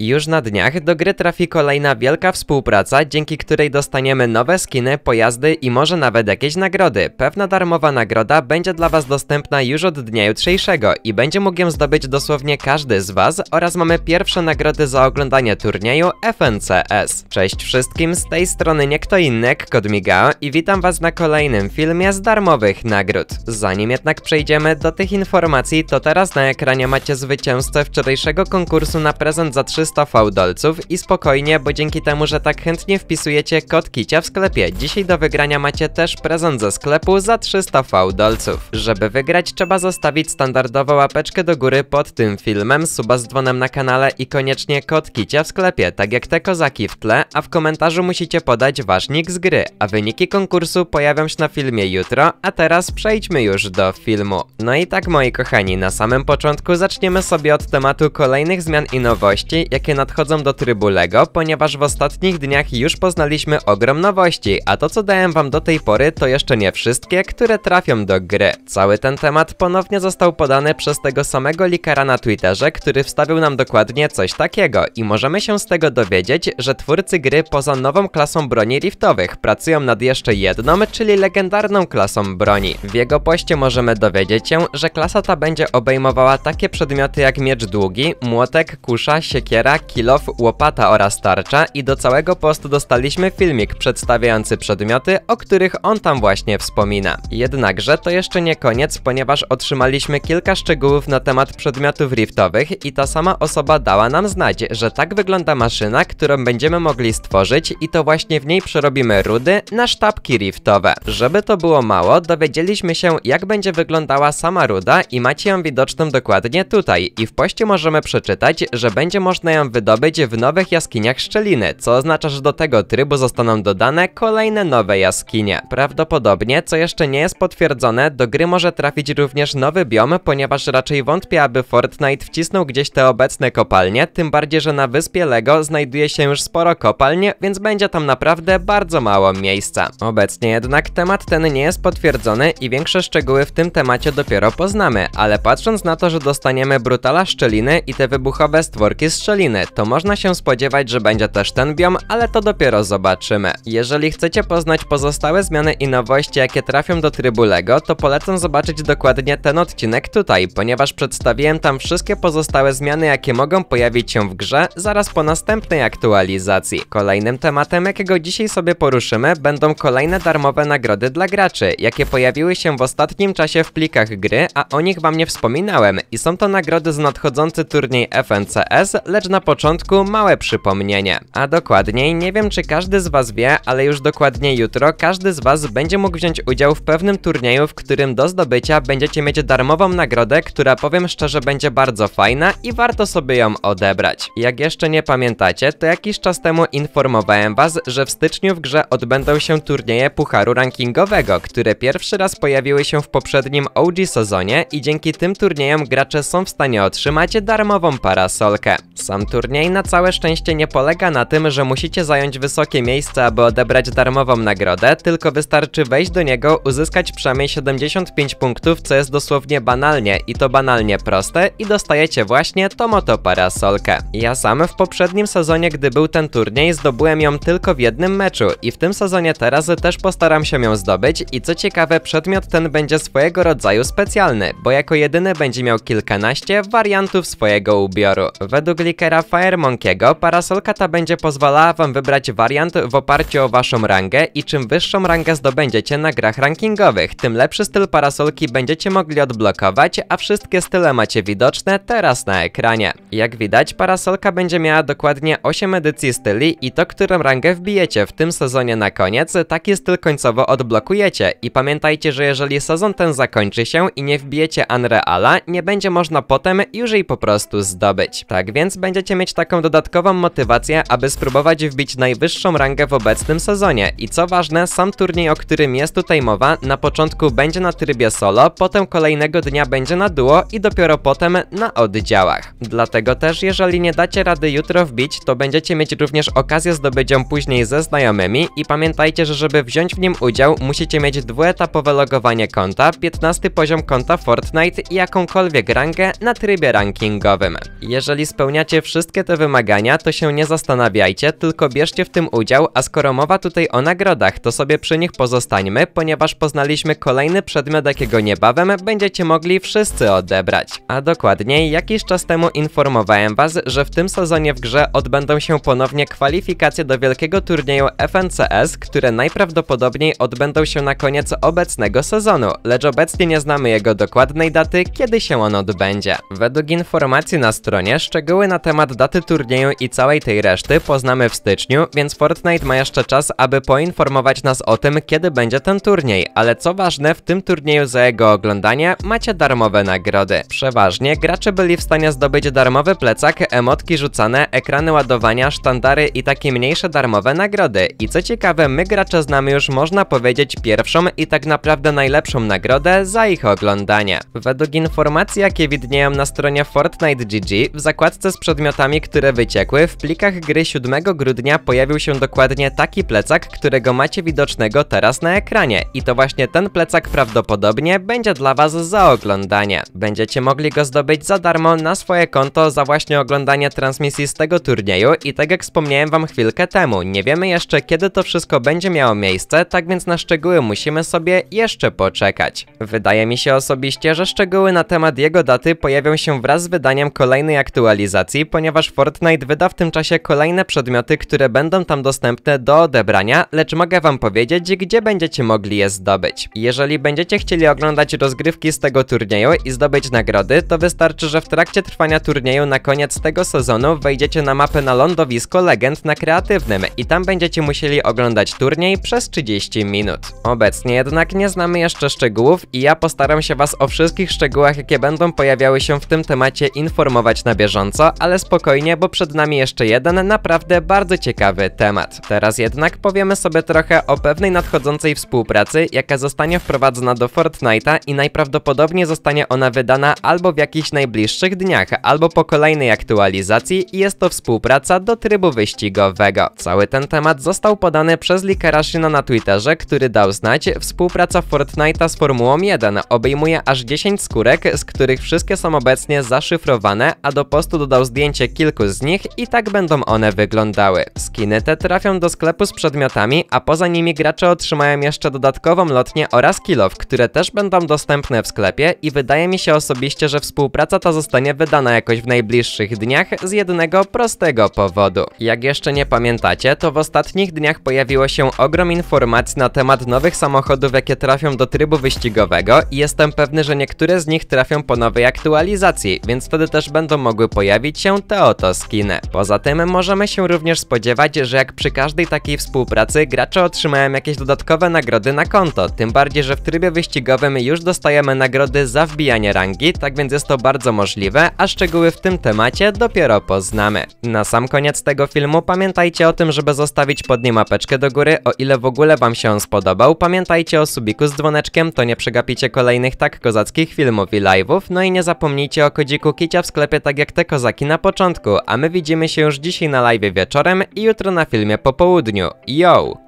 Już na dniach do gry trafi kolejna wielka współpraca, dzięki której dostaniemy nowe skiny, pojazdy i może nawet jakieś nagrody. Pewna darmowa nagroda będzie dla was dostępna już od dnia jutrzejszego i będzie mógł ją zdobyć dosłownie każdy z was oraz mamy pierwsze nagrody za oglądanie turnieju FNCS. Cześć wszystkim, z tej strony nie kto inny jak Kod Miigao i witam was na kolejnym filmie z darmowych nagród. Zanim jednak przejdziemy do tych informacji, to teraz na ekranie macie zwycięzcę wczorajszego konkursu na prezent za 300 V-dolców i spokojnie, bo dzięki temu, że tak chętnie wpisujecie kod Kicia w sklepie, dzisiaj do wygrania macie też prezent ze sklepu za 300 V-dolców. Żeby wygrać, trzeba zostawić standardową łapeczkę do góry pod tym filmem, suba z dzwonem na kanale i koniecznie kod Kicia w sklepie, tak jak te kozaki w tle, a w komentarzu musicie podać wasz nick z gry, a wyniki konkursu pojawią się na filmie jutro, a teraz przejdźmy już do filmu. No i tak moi kochani, na samym początku zaczniemy sobie od tematu kolejnych zmian i nowości, jakie nadchodzą do trybu LEGO, ponieważ w ostatnich dniach już poznaliśmy ogrom nowości, a to co dałem wam do tej pory to jeszcze nie wszystkie, które trafią do gry. Cały ten temat ponownie został podany przez tego samego Likera na Twitterze, który wstawił nam dokładnie coś takiego i możemy się z tego dowiedzieć, że twórcy gry poza nową klasą broni riftowych pracują nad jeszcze jedną, czyli legendarną klasą broni. W jego poście możemy dowiedzieć się, że klasa ta będzie obejmowała takie przedmioty jak miecz długi, młotek, kusza, siekiera, kilof, łopata oraz tarcza i do całego postu dostaliśmy filmik przedstawiający przedmioty, o których on tam właśnie wspomina. Jednakże to jeszcze nie koniec, ponieważ otrzymaliśmy kilka szczegółów na temat przedmiotów riftowych i ta sama osoba dała nam znać, że tak wygląda maszyna, którą będziemy mogli stworzyć i to właśnie w niej przerobimy rudy na sztabki riftowe. Żeby to było mało, dowiedzieliśmy się jak będzie wyglądała sama ruda i macie ją widoczną dokładnie tutaj i w poście możemy przeczytać, że będzie można ją wydobyć w nowych jaskiniach szczeliny, co oznacza, że do tego trybu zostaną dodane kolejne nowe jaskinie. Prawdopodobnie, co jeszcze nie jest potwierdzone, do gry może trafić również nowy biom, ponieważ raczej wątpię, aby Fortnite wcisnął gdzieś te obecne kopalnie, tym bardziej, że na wyspie LEGO znajduje się już sporo kopalń, więc będzie tam naprawdę bardzo mało miejsca. Obecnie jednak temat ten nie jest potwierdzony i większe szczegóły w tym temacie dopiero poznamy, ale patrząc na to, że dostaniemy brutala szczeliny i te wybuchowe stworki z szczeliny, to można się spodziewać, że będzie też ten biom, ale to dopiero zobaczymy. Jeżeli chcecie poznać pozostałe zmiany i nowości, jakie trafią do trybu LEGO, to polecam zobaczyć dokładnie ten odcinek tutaj, ponieważ przedstawiłem tam wszystkie pozostałe zmiany, jakie mogą pojawić się w grze zaraz po następnej aktualizacji. Kolejnym tematem, jakiego dzisiaj sobie poruszymy, będą kolejne darmowe nagrody dla graczy, jakie pojawiły się w ostatnim czasie w plikach gry, a o nich wam nie wspominałem i są to nagrody z nadchodzący turniej FNCS, lecz na początku małe przypomnienie. A dokładniej, nie wiem czy każdy z was wie, ale już dokładnie jutro każdy z was będzie mógł wziąć udział w pewnym turnieju, w którym do zdobycia będziecie mieć darmową nagrodę, która powiem szczerze będzie bardzo fajna i warto sobie ją odebrać. Jak jeszcze nie pamiętacie, to jakiś czas temu informowałem was, że w styczniu w grze odbędą się turnieje pucharu rankingowego, które pierwszy raz pojawiły się w poprzednim OG sezonie i dzięki tym turniejom gracze są w stanie otrzymać darmową parasolkę. Sam turniej na całe szczęście nie polega na tym, że musicie zająć wysokie miejsce, aby odebrać darmową nagrodę, tylko wystarczy wejść do niego, uzyskać przynajmniej 75 punktów, co jest dosłownie banalnie i to banalnie proste i dostajecie właśnie tą oto parasolkę. Ja sam w poprzednim sezonie, gdy był ten turniej, zdobyłem ją tylko w jednym meczu i w tym sezonie teraz też postaram się ją zdobyć i co ciekawe przedmiot ten będzie swojego rodzaju specjalny, bo jako jedyny będzie miał kilkanaście wariantów swojego ubioru. Według Likera Fire Monkey'ego parasolka ta będzie pozwalała wam wybrać wariant w oparciu o waszą rangę i czym wyższą rangę zdobędziecie na grach rankingowych, tym lepszy styl parasolki będziecie mogli odblokować, a wszystkie style macie widoczne teraz na ekranie. Jak widać parasolka będzie miała dokładnie 8 edycji styli i to, którą rangę wbijecie w tym sezonie na koniec, taki styl końcowo odblokujecie i pamiętajcie, że jeżeli sezon ten zakończy się i nie wbijecie Unreala, nie będzie można potem już jej po prostu zdobyć. Tak więc będziecie mieć taką dodatkową motywację, aby spróbować wbić najwyższą rangę w obecnym sezonie. I co ważne, sam turniej, o którym jest tutaj mowa, na początku będzie na trybie solo, potem kolejnego dnia będzie na duo i dopiero potem na oddziałach. Dlatego też, jeżeli nie dacie rady jutro wbić, to będziecie mieć również okazję zdobyć ją później ze znajomymi i pamiętajcie, że żeby wziąć w nim udział, musicie mieć dwuetapowe logowanie konta, 15 poziom konta Fortnite i jakąkolwiek rangę na trybie rankingowym. Jeżeli spełniacie spełniacie wszystkie te wymagania, to się nie zastanawiajcie, tylko bierzcie w tym udział, a skoro mowa tutaj o nagrodach, to sobie przy nich pozostańmy, ponieważ poznaliśmy kolejny przedmiot, jakiego niebawem będziecie mogli wszyscy odebrać. A dokładniej, jakiś czas temu informowałem was, że w tym sezonie w grze odbędą się ponownie kwalifikacje do wielkiego turnieju FNCS, które najprawdopodobniej odbędą się na koniec obecnego sezonu, lecz obecnie nie znamy jego dokładnej daty, kiedy się on odbędzie. Według informacji na stronie szczegóły na temat daty turnieju i całej tej reszty poznamy w styczniu, więc Fortnite ma jeszcze czas, aby poinformować nas o tym, kiedy będzie ten turniej, ale co ważne, w tym turnieju za jego oglądanie macie darmowe nagrody. Przeważnie gracze byli w stanie zdobyć darmowy plecak, emotki rzucane, ekrany ładowania, sztandary i takie mniejsze darmowe nagrody. I co ciekawe, my gracze znamy już, można powiedzieć, pierwszą i tak naprawdę najlepszą nagrodę za ich oglądanie. Według informacji, jakie widnieją na stronie Fortnite GG, w zakładce z przedmiotami, które wyciekły, w plikach gry 7 grudnia pojawił się dokładnie taki plecak, którego macie widocznego teraz na ekranie. I to właśnie ten plecak prawdopodobnie będzie dla was za oglądanie. Będziecie mogli go zdobyć za darmo na swoje konto za właśnie oglądanie transmisji z tego turnieju i tak jak wspomniałem wam chwilkę temu, nie wiemy jeszcze, kiedy to wszystko będzie miało miejsce, tak więc na szczegóły musimy sobie jeszcze poczekać. Wydaje mi się osobiście, że szczegóły na temat jego daty pojawią się wraz z wydaniem kolejnej aktualizacji, ponieważ Fortnite wyda w tym czasie kolejne przedmioty, które będą tam dostępne do odebrania, lecz mogę wam powiedzieć, gdzie będziecie mogli je zdobyć. Jeżeli będziecie chcieli oglądać rozgrywki z tego turnieju i zdobyć nagrody, to wystarczy, że w trakcie trwania turnieju na koniec tego sezonu wejdziecie na mapę na lądowisko Legend na kreatywnym i tam będziecie musieli oglądać turniej przez 30 minut. Obecnie jednak nie znamy jeszcze szczegółów i ja postaram się was o wszystkich szczegółach, jakie będą pojawiały się w tym temacie, informować na bieżąco, ale spokojnie, bo przed nami jeszcze jeden naprawdę bardzo ciekawy temat. Teraz jednak powiemy sobie trochę o pewnej nadchodzącej współpracy, jaka zostanie wprowadzona do Fortnite'a i najprawdopodobniej zostanie ona wydana albo w jakichś najbliższych dniach, albo po kolejnej aktualizacji i jest to współpraca do trybu wyścigowego. Cały ten temat został podany przez Likerashino na Twitterze, który dał znać, współpraca Fortnite'a z Formułą 1 obejmuje aż 10 skórek, z których wszystkie są obecnie zaszyfrowane, a do postu dodał zdjęcie kilku z nich i tak będą one wyglądały. Skiny te trafią do sklepu z przedmiotami, a poza nimi gracze otrzymają jeszcze dodatkową lotnię oraz kilof, które też będą dostępne w sklepie i wydaje mi się osobiście, że współpraca ta zostanie wydana jakoś w najbliższych dniach z jednego prostego powodu. Jak jeszcze nie pamiętacie, to w ostatnich dniach pojawiło się ogrom informacji na temat nowych samochodów, jakie trafią do trybu wyścigowego i jestem pewny, że niektóre z nich trafią po nowej aktualizacji, więc wtedy też będą mogły pojawić się te oto skiny. Poza tym możemy się również spodziewać, że jak przy każdej takiej współpracy gracze otrzymają jakieś dodatkowe nagrody na konto, tym bardziej, że w trybie wyścigowym już dostajemy nagrody za wbijanie rangi, tak więc jest to bardzo możliwe, a szczegóły w tym temacie dopiero poznamy. Na sam koniec tego filmu pamiętajcie o tym, żeby zostawić pod nim łapeczkę do góry, o ile w ogóle wam się on spodobał, pamiętajcie o subiku z dzwoneczkiem, to nie przegapicie kolejnych tak kozackich filmów i live'ów, no i nie zapomnijcie o kodziku Kicia w sklepie tak jak te kozaki na początku, a my widzimy się już dzisiaj na live wieczorem i jutro na filmie po południu. Yo!